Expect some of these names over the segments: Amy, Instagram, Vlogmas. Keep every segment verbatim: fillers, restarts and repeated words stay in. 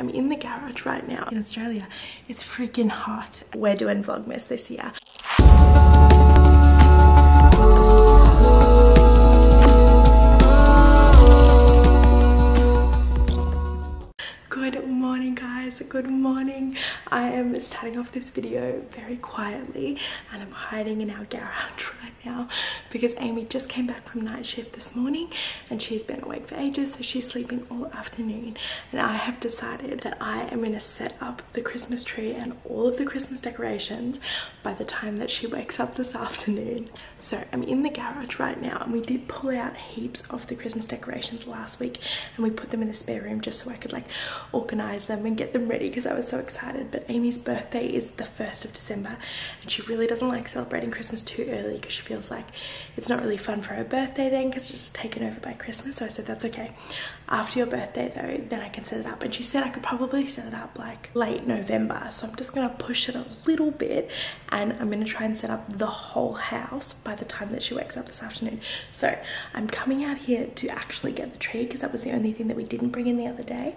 I'm in the garage right now. In Australia, it's freaking hot. We're doing Vlogmas this year. Good morning, guys. Good morning. I am starting off this video very quietly and I'm hiding in our garage right now because Amy just came back from night shift this morning and she's been awake for ages, so she's sleeping all afternoon. And I have decided that I am going to set up the Christmas tree and all of the Christmas decorations by the time that she wakes up this afternoon. So I'm in the garage right now, and we did pull out heaps of the Christmas decorations last week and we put them in the spare room just so I could like organize them and get them ready because I was so excited. But Amy's birthday is the first of December and she really doesn't like celebrating Christmas too early because she feels like it's not really fun for her birthday then because it's just taken over by Christmas. So I said that's okay, after your birthday though, then I can set it up. And she said I could probably set it up like late November, so I'm just gonna push it a little bit and I'm gonna try and set up the whole house by the time that she wakes up this afternoon. So I'm coming out here to actually get the tree because that was the only thing that we didn't bring in the other day,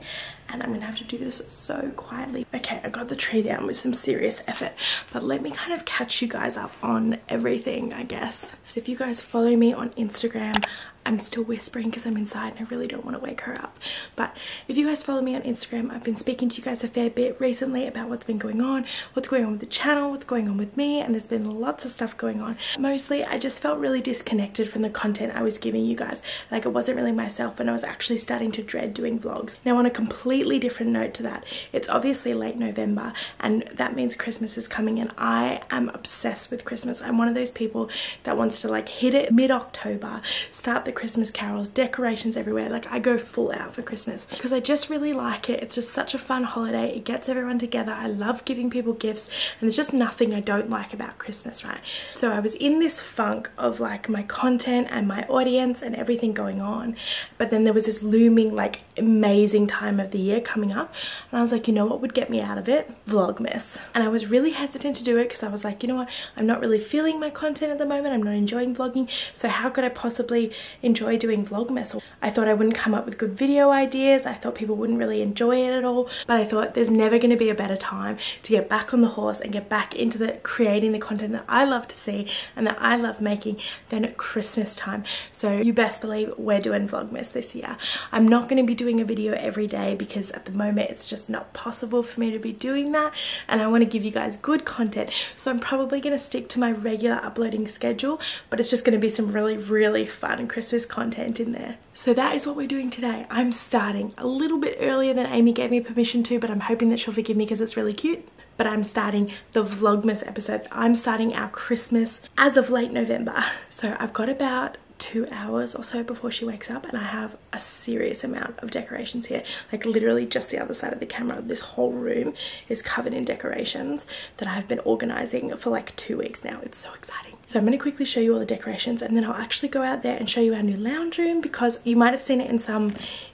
and I'm gonna have to do this so quietly. Okay, I got the tree down with some serious effort, but let me kind of catch you guys up on everything, I guess. So if you guys follow me on Instagram, I'm still whispering because I'm inside and I really don't want to wake her up. But if you guys follow me on Instagram, I've been speaking to you guys a fair bit recently about what's been going on, what's going on with the channel, what's going on with me, and there's been lots of stuff going on. Mostly, I just felt really disconnected from the content I was giving you guys. Like, it wasn't really myself and I was actually starting to dread doing vlogs. Now, on a completely different note to that, it's obviously late November and that means Christmas is coming, and I am obsessed with Christmas. I'm one of those people that wants to like hit it mid-October, start the Christmas carols, decorations everywhere. Like, I go full out for Christmas because I just really like it. It's just such a fun holiday. It gets everyone together. I love giving people gifts, and there's just nothing I don't like about Christmas, right? So I was in this funk of like my content and my audience and everything going on, but then there was this looming like amazing time of the year coming up, and I was like, you know what would get me out of it? Vlogmas. And I was really hesitant to do it because I was like, you know what, I'm not really feeling my content at the moment. I'm not enjoying vlogging, so how could I possibly enjoy doing Vlogmas? I thought I wouldn't come up with good video ideas. I thought people wouldn't really enjoy it at all. But I thought there's never going to be a better time to get back on the horse and get back into the creating the content that I love to see and that I love making than at Christmas time. So you best believe we're doing Vlogmas this year. I'm not going to be doing a video every day because at the moment it's just not possible for me to be doing that, and I want to give you guys good content. So I'm probably going to stick to my regular uploading schedule, but it's just going to be some really, really fun Christmas Christmas content in there. So that is what we're doing today. I'm starting a little bit earlier than Amy gave me permission to, but I'm hoping that she'll forgive me because it's really cute. But I'm starting the Vlogmas episode. I'm starting our Christmas as of late November. So I've got about two hours or so before she wakes up, and I have a serious amount of decorations here. Like, literally just the other side of the camera, this whole room is covered in decorations that I've been organizing for like two weeks now. It's so exciting. So I'm going to quickly show you all the decorations, and then I'll actually go out there and show you our new lounge room, because you might have seen it in some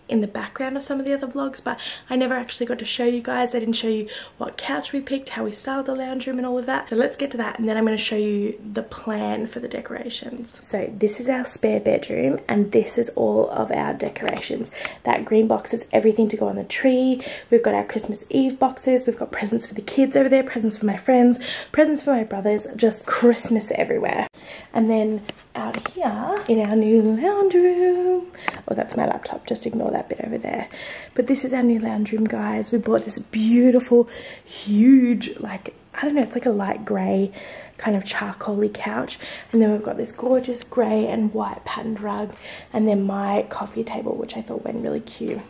in the background of some of the other vlogs, but I never actually got to show you guys. I didn't show you what couch we picked, how we styled the lounge room and all of that. So let's get to that, and then I'm going to show you the plan for the decorations. So this is our spare bedroom, and this is all of our decorations. That green box is everything to go on the tree. We've got our Christmas Eve boxes. We've got presents for the kids over there, presents for my friends, presents for my brothers, just Christmas everywhere. And then out here in our new lounge room, oh, that's my laptop, just ignore that that bit over there. But this is our new lounge room, guys. We bought this beautiful, huge, like, I don't know, it's like a light grey kind of charcoaly couch, and then we've got this gorgeous grey and white patterned rug, and then my coffee table, which I thought went really cute.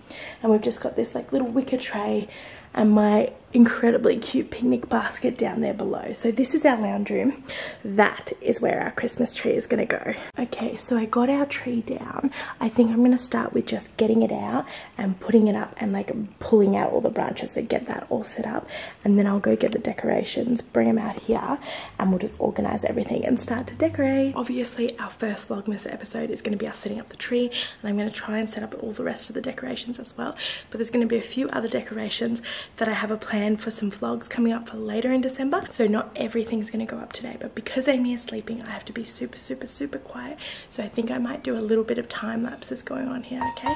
And we've just got this like little wicker tray and my incredibly cute picnic basket down there below. So this is our lounge room. That is where our Christmas tree is gonna go. Okay, so I got our tree down. I think I'm gonna start with just getting it out and putting it up and like pulling out all the branches to get that all set up, and then I'll go get the decorations, bring them out here, and we'll just organize everything and start to decorate. Obviously, our first Vlogmas episode is gonna be us setting up the tree, and I'm gonna try and set up all the rest of the decorations as well. But there's gonna be a few other decorations that I have a plan for some vlogs coming up for later in December. So not everything's gonna go up today, but because Amy is sleeping, I have to be super, super, super quiet. So I think I might do a little bit of time lapses going on here, okay?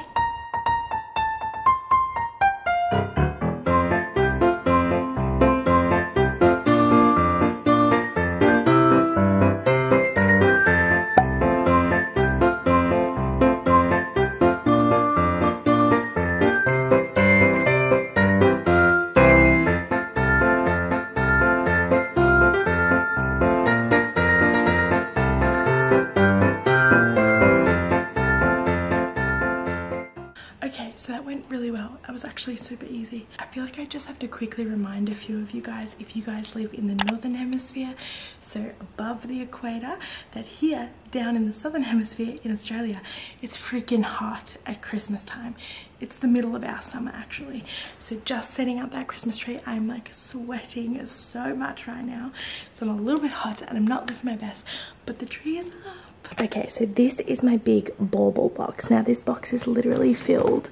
actually super easy. I feel like I just have to quickly remind a few of you guys, if you guys live in the northern hemisphere, so above the equator, that here down in the southern hemisphere in Australia, it's freaking hot at Christmas time. It's the middle of our summer actually. So just setting up that Christmas tree, I'm like sweating so much right now. So I'm a little bit hot and I'm not looking my best, but the tree is up. Okay, so this is my big bauble box. Now this box is literally filled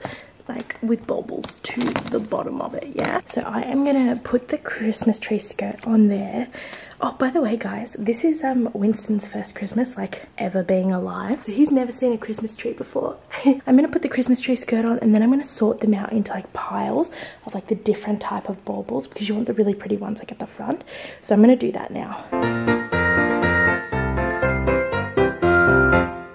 like with baubles to the bottom of it, yeah? So I am gonna put the Christmas tree skirt on there. Oh, by the way, guys, this is um Winston's first Christmas, like, ever being alive. So he's never seen a Christmas tree before. I'm going to put the Christmas tree skirt on, and then I'm going to sort them out into, like, piles of, like, the different type of baubles, because you want the really pretty ones, like, at the front. So I'm going to do that now.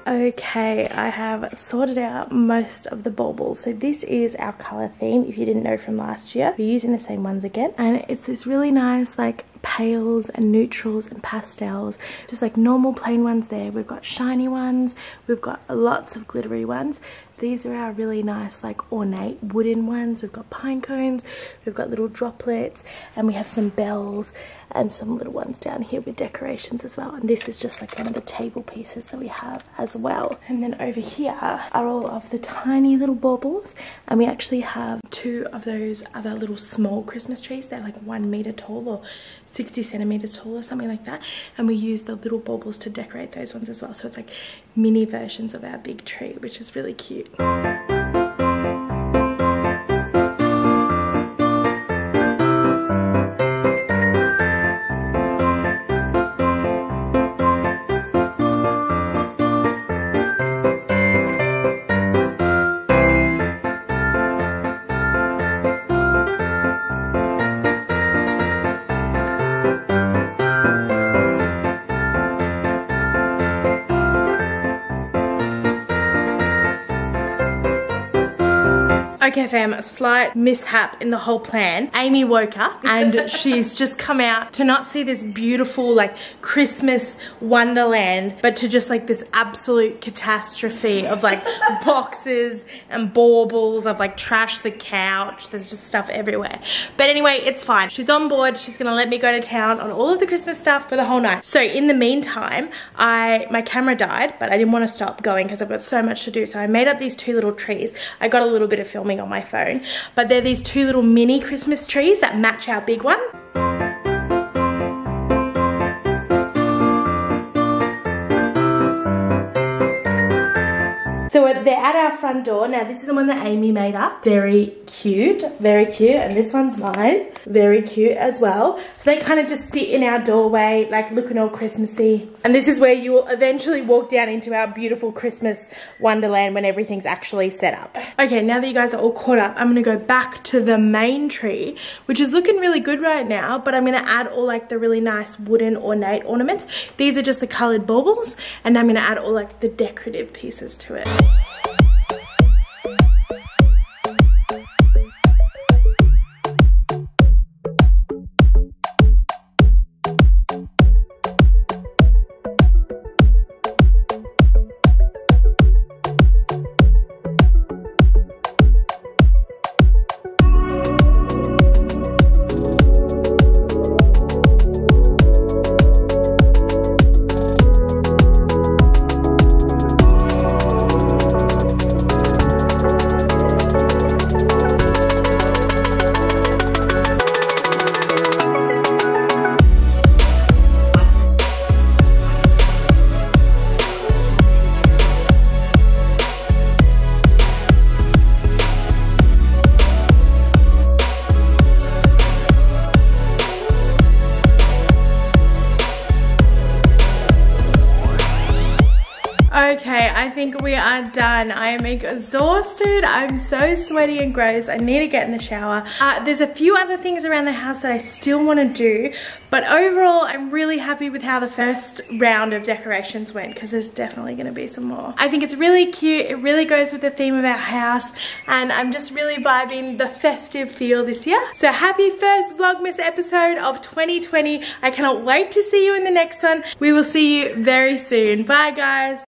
Okay, I have sorted out most of the baubles. So this is our colour theme, if you didn't know from last year. We're using the same ones again. And it's this really nice, like, pales and neutrals and pastels. Just, like, normal plain ones there. We've got shiny ones. We've got lots of glittery ones. These are our really nice, like, ornate wooden ones. We've got pine cones. We've got little droplets. And we have some bells and some little ones down here with decorations as well. And this is just like one of the table pieces that we have as well. And then over here are all of the tiny little baubles, and we actually have two of those other little small Christmas trees. They're like one meter tall or sixty centimeters tall or something like that, and we use the little baubles to decorate those ones as well. So it's like mini versions of our big tree, which is really cute. Okay fam, a slight mishap in the whole plan. Amy woke up and she's just come out to not see this beautiful like Christmas wonderland, but to just like this absolute catastrophe of like boxes and baubles. I've like trashed the couch, there's just stuff everywhere. But anyway, it's fine. She's on board, she's gonna let me go to town on all of the Christmas stuff for the whole night. So in the meantime, I my camera died, but I didn't want to stop going because I've got so much to do. So I made up these two little trees. I got a little bit of filming on my phone, but they're these two little mini Christmas trees that match our big one. So they're at our front door. Now this is the one that Amy made up. Very cute, very cute. And this one's mine. Very cute as well. So they kind of just sit in our doorway, like looking all Christmassy. And this is where you will eventually walk down into our beautiful Christmas wonderland when everything's actually set up. Okay, now that you guys are all caught up, I'm gonna go back to the main tree, which is looking really good right now, but I'm gonna add all like the really nice wooden ornate ornaments. These are just the colored baubles, and I'm gonna add all like the decorative pieces to it. Okay, I think we are done. I am exhausted. I'm so sweaty and gross. I need to get in the shower. Uh, there's a few other things around the house that I still want to do, but overall, I'm really happy with how the first round of decorations went, because there's definitely going to be some more. I think it's really cute. It really goes with the theme of our house, and I'm just really vibing the festive feel this year. So happy first Vlogmas episode of twenty twenty. I cannot wait to see you in the next one. We will see you very soon. Bye, guys.